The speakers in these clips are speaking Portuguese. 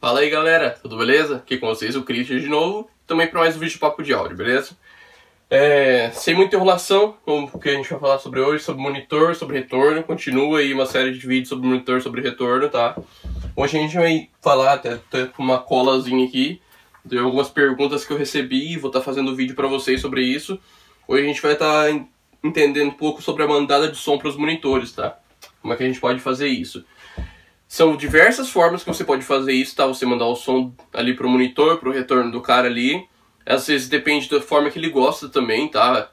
Fala aí galera, tudo beleza? Aqui com vocês o Christian de novo, também para mais um vídeo de Papo de Áudio, beleza? Sem muita enrolação, o que a gente vai falar sobre hoje, sobre monitor, sobre retorno, continua aí uma série de vídeos sobre monitor, sobre retorno, tá? Hoje a gente vai falar, até com uma colazinha aqui, de algumas perguntas que eu recebi e vou estar fazendo vídeo para vocês sobre isso. Hoje a gente vai estar entendendo um pouco sobre a mandada de som para os monitores, tá? Como é que a gente pode fazer isso? São diversas formas que você pode fazer isso, tá? Você mandar o som ali pro monitor, pro retorno do cara ali. Às vezes depende da forma que ele gosta também, tá?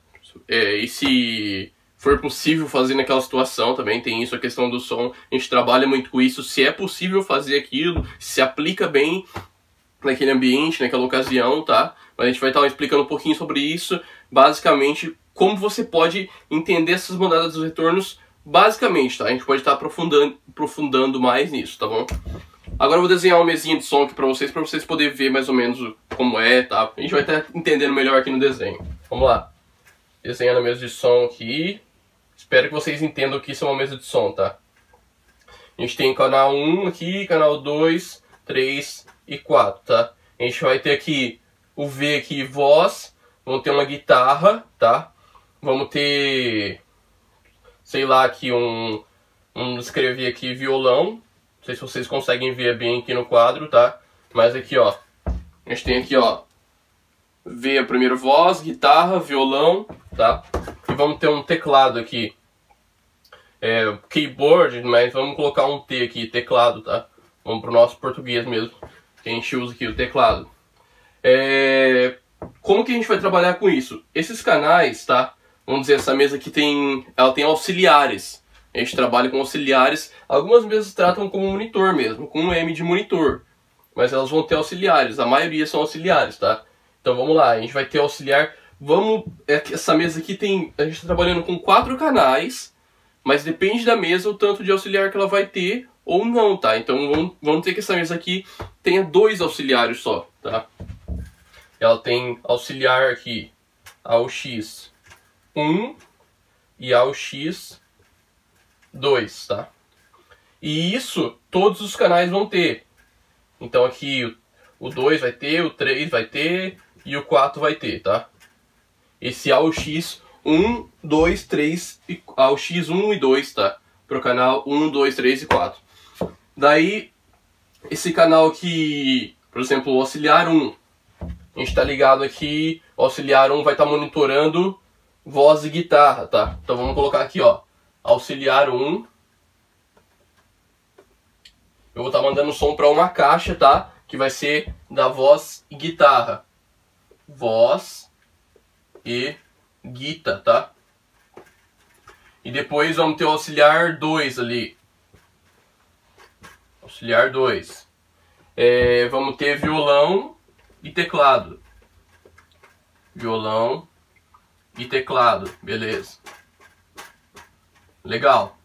E se for possível fazer naquela situação também, tem isso, a questão do som. A gente trabalha muito com isso, se é possível fazer aquilo, se aplica bem naquele ambiente, naquela ocasião, tá? Mas a gente vai estar explicando um pouquinho sobre isso, basicamente, como você pode entender essas mandadas dos retornos. Basicamente, tá? A gente pode estar aprofundando mais nisso, tá bom? Agora eu vou desenhar uma mesinha de som aqui pra vocês poderem ver mais ou menos como é, tá? A gente vai estar entendendo melhor aqui no desenho. Vamos lá. Desenhando a mesa de som aqui. Espero que vocês entendam que isso é uma mesa de som, tá? A gente tem canal 1 aqui, canal 2, 3 e 4, tá? A gente vai ter aqui o V aqui, voz. Vamos ter uma guitarra, tá? Vamos ter... sei lá, aqui escrevi aqui violão, não sei se vocês conseguem ver bem aqui no quadro, tá? Mas aqui, ó, a gente tem aqui, ó, V a primeira voz, guitarra, violão, tá? E vamos ter um teclado aqui, keyboard, mas vamos colocar um T aqui, teclado, tá? Vamos pro nosso português mesmo, que a gente usa aqui, o teclado. Como que a gente vai trabalhar com isso? Esses canais, tá? Vamos dizer, essa mesa aqui ela tem auxiliares. A gente trabalha com auxiliares. Algumas mesas tratam como monitor mesmo, com um M de monitor. Mas elas vão ter auxiliares, a maioria são auxiliares, tá? Então vamos lá, a gente vai ter auxiliar. Essa mesa aqui tem... a gente está trabalhando com 4 canais, mas depende da mesa o tanto de auxiliar que ela vai ter ou não, tá? Então vamos ter que essa mesa aqui tenha 2 auxiliares só, tá? Ela tem auxiliar aqui, AUX 1 e AUX 2, tá? E isso todos os canais vão ter. Então aqui o 2 vai ter, o 3 vai ter e o 4 vai ter, tá? Esse AUX 1, 2, 3 e AUX 1 e 2, tá? Pro canal 1, 2, 3 e 4. Daí esse canal aqui, por exemplo, o auxiliar 1. A gente tá ligado aqui, o auxiliar 1 vai estar monitorando voz e guitarra, tá? Então vamos colocar aqui, ó, auxiliar 1. Eu vou estar mandando som para uma caixa, tá? Que vai ser da voz e guitarra. Voz e guita, tá? E depois vamos ter o auxiliar 2 ali. Auxiliar 2. Vamos ter violão e teclado. Violão e teclado, beleza. Legal.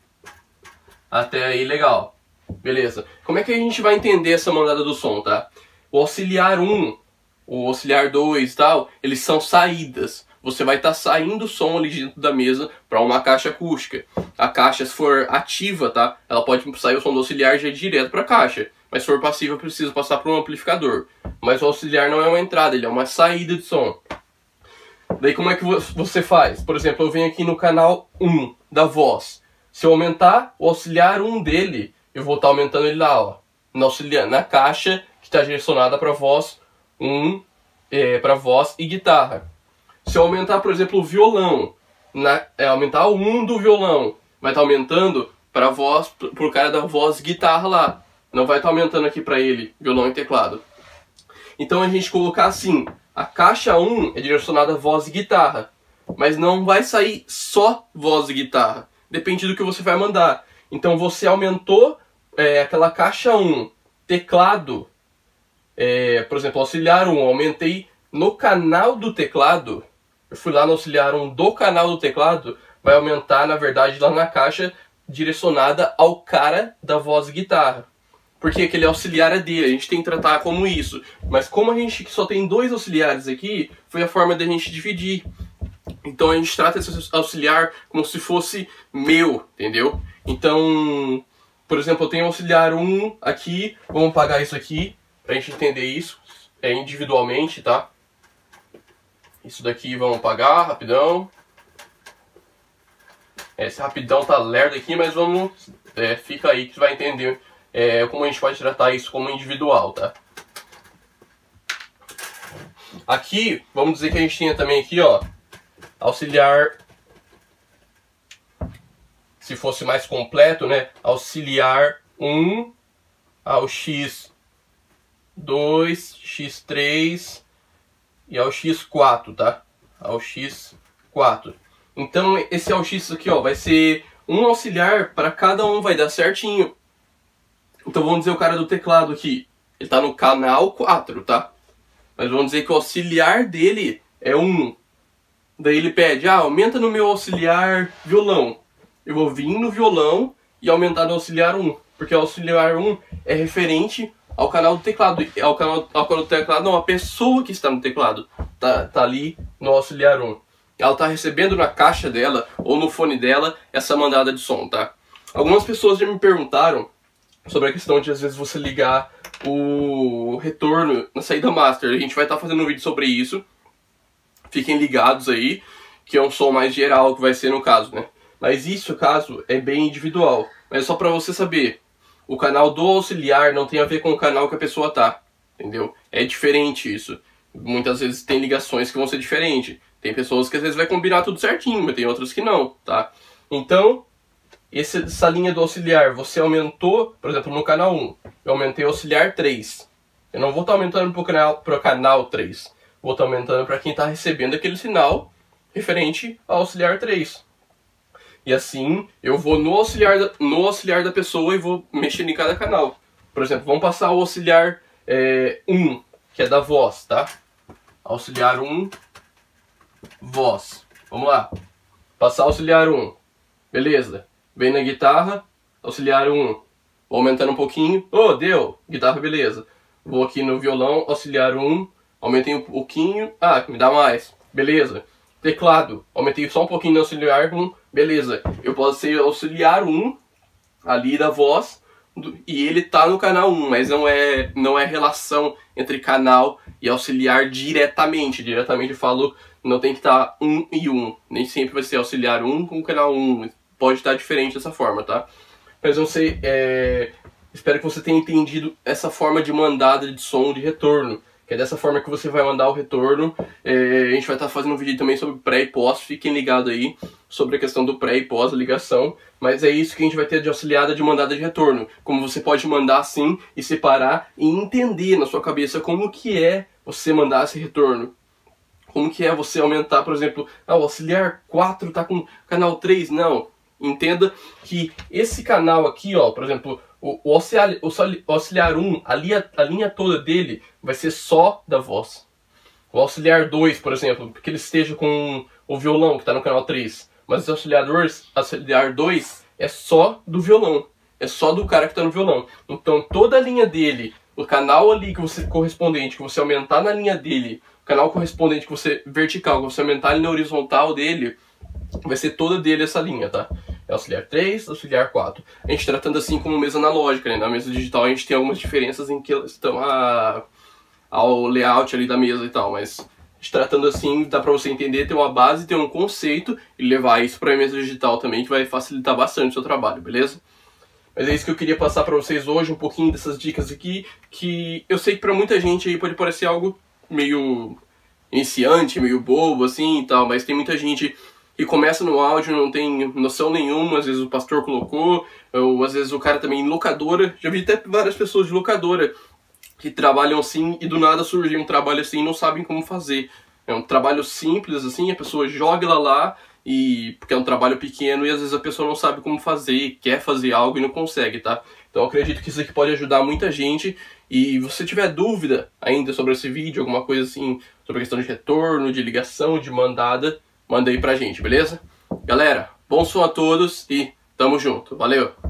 Até aí, legal. Beleza. Como é que a gente vai entender essa mandada do som, tá? O auxiliar 1, o auxiliar 2 e tal, eles são saídas. Você vai estar saindo o som ali dentro da mesa para uma caixa acústica. A caixa, se for ativa, tá? Ela pode sair o som do auxiliar já direto para a caixa. Mas se for passiva, precisa passar por um amplificador. Mas o auxiliar não é uma entrada, ele é uma saída de som. Daí como é que você faz? Por exemplo, eu venho aqui no canal 1 da voz. Se eu aumentar o auxiliar 1 dele, eu vou estar aumentando ele lá, ó, na caixa que está direcionada para voz 1, para voz e guitarra. Se eu aumentar, por exemplo, o violão, aumentar o 1 do violão, vai estar aumentando para voz, pro cara da voz e guitarra lá. Não vai estar aumentando aqui para ele, violão e teclado. Então a gente colocar assim... a caixa 1 é direcionada a voz e guitarra, mas não vai sair só voz e guitarra. Depende do que você vai mandar. Então você aumentou aquela caixa 1, teclado, por exemplo, auxiliar 1, aumentei no canal do teclado, eu fui lá no auxiliar 1 do canal do teclado, vai aumentar, na verdade, lá na caixa direcionada ao cara da voz e guitarra. Porque aquele auxiliar é dele, a gente tem que tratar como isso. Mas como a gente só tem 2 auxiliares aqui, foi a forma da gente dividir. Então a gente trata esse auxiliar como se fosse meu, entendeu? Então, por exemplo, eu tenho auxiliar 1 aqui, vamos apagar isso aqui. Pra gente entender isso, é individualmente, tá? Isso daqui vamos pagar rapidão. Esse rapidão tá lerdo aqui, mas vamos... fica aí que você vai entender como a gente pode tratar isso como individual, tá? Aqui, vamos dizer que a gente tinha também aqui, ó, auxiliar, se fosse mais completo, né, auxiliar 1 ao x2, x3 e ao x4, tá? Ao x4. Então, esse ao x aqui, ó, vai ser um auxiliar para cada um, vai dar certinho. Então, vamos dizer o cara do teclado aqui, ele tá no canal 4, tá? Mas vamos dizer que o auxiliar dele é 1. Daí ele pede, ah, aumenta no meu auxiliar violão. Eu vou vir no violão e aumentar no auxiliar 1. Porque o auxiliar 1 é referente ao canal do teclado. Ao canal do teclado não, a pessoa que está no teclado tá ali no auxiliar 1. Ela tá recebendo na caixa dela ou no fone dela essa mandada de som, tá? Algumas pessoas já me perguntaram sobre a questão de às vezes você ligar o retorno na saída master. A gente vai estar fazendo um vídeo sobre isso. Fiquem ligados aí, que é um som mais geral que vai ser no caso, né? Mas isso, caso, é bem individual. Mas é só pra você saber. O canal do auxiliar não tem a ver com o canal que a pessoa tá, entendeu? É diferente isso. Muitas vezes tem ligações que vão ser diferentes. Tem pessoas que às vezes vai combinar tudo certinho, mas tem outras que não, tá? Então... essa linha do auxiliar, você aumentou, por exemplo, no canal 1. Eu aumentei o auxiliar 3. Eu não vou estar aumentando para o canal 3. Vou estar aumentando para quem está recebendo aquele sinal referente ao auxiliar 3. E assim, eu vou no auxiliar da pessoa e vou mexendo em cada canal. Por exemplo, vamos passar o auxiliar 1, que é da voz, tá? Auxiliar 1, voz. Vamos lá. Passar o auxiliar 1. Beleza. Vem na guitarra, auxiliar 1, vou aumentando um pouquinho, oh, deu, guitarra, beleza. Vou aqui no violão, auxiliar 1, aumentei um pouquinho, ah, me dá mais, beleza. Teclado, aumentei só um pouquinho no auxiliar 1, beleza. Eu posso ser auxiliar 1, ali da voz, e ele tá no canal 1, mas não é relação entre canal e auxiliar diretamente. Diretamente eu falo, não tem que estar 1 e 1, nem sempre vai ser auxiliar 1 com canal 1, pode estar diferente dessa forma, tá? Mas eu sei, espero que você tenha entendido essa forma de mandada de som de retorno, que é dessa forma que você vai mandar o retorno. A gente vai estar fazendo um vídeo também sobre pré e pós, fiquem ligados aí sobre a questão do pré e pós, a ligação, mas é isso que a gente vai ter de auxiliada de mandada de retorno, como você pode mandar assim e separar e entender na sua cabeça como que é você mandar esse retorno. Como que é você aumentar, por exemplo, ah, o auxiliar 4 tá com canal 3, não. Entenda que esse canal aqui, ó, por exemplo, o auxiliar 1, a linha toda dele vai ser só da voz. O auxiliar 2, por exemplo, porque ele esteja com o violão, que está no canal 3. Mas o auxiliar 2 é só do violão, é só do cara que está no violão. Então toda a linha dele, o canal ali que você correspondente, que você aumentar na linha dele, o canal correspondente que você vertical, que você aumentar ali na horizontal dele, vai ser toda dele essa linha, tá? É auxiliar 3, auxiliar 4. A gente tratando assim como mesa analógica, né? Na mesa digital a gente tem algumas diferenças em que estão ao layout ali da mesa e tal, mas a gente tratando assim dá pra você entender, ter uma base, ter um conceito e levar isso pra mesa digital também, que vai facilitar bastante o seu trabalho, beleza? Mas é isso que eu queria passar pra vocês hoje, um pouquinho dessas dicas aqui, que eu sei que pra muita gente aí pode parecer algo meio iniciante, meio bobo assim e tal, mas tem muita gente... e começa no áudio, não tem noção nenhuma, às vezes o pastor colocou, ou às vezes o cara também em locadora. Já vi até várias pessoas de locadora que trabalham assim e do nada surgiu um trabalho assim e não sabem como fazer. É um trabalho simples assim, a pessoa joga ela lá, e porque é um trabalho pequeno e às vezes a pessoa não sabe como fazer, quer fazer algo e não consegue, tá? Então eu acredito que isso aqui pode ajudar muita gente. E se você tiver dúvida ainda sobre esse vídeo, alguma coisa assim, sobre a questão de retorno, de ligação, de mandada... manda aí pra gente, beleza? Galera, bom som a todos e tamo junto. Valeu!